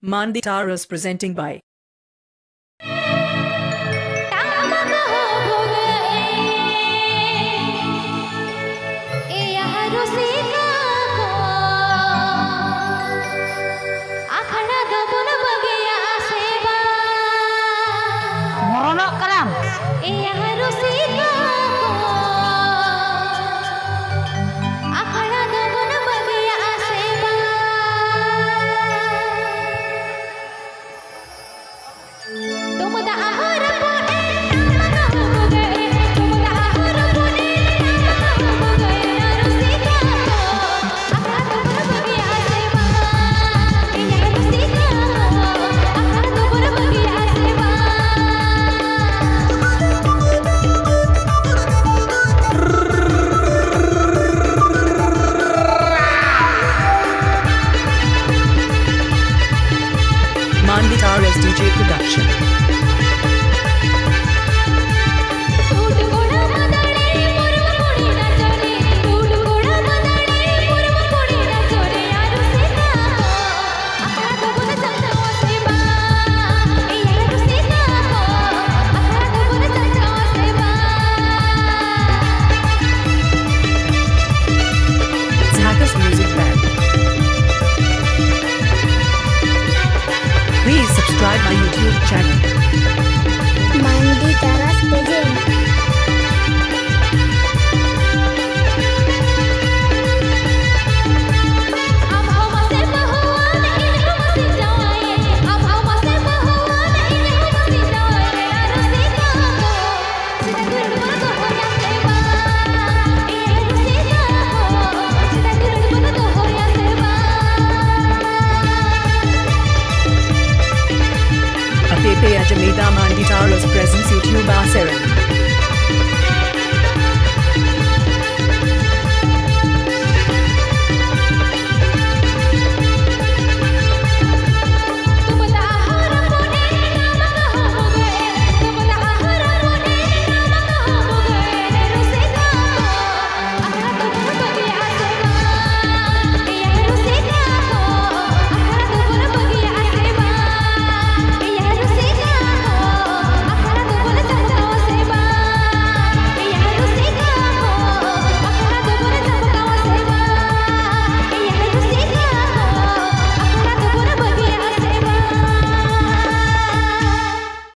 Manditaras presenting by Manditaras DJ production. Please subscribe my YouTube channel Manditaras Band. Jamida Manditaras presents YouTube Aseran.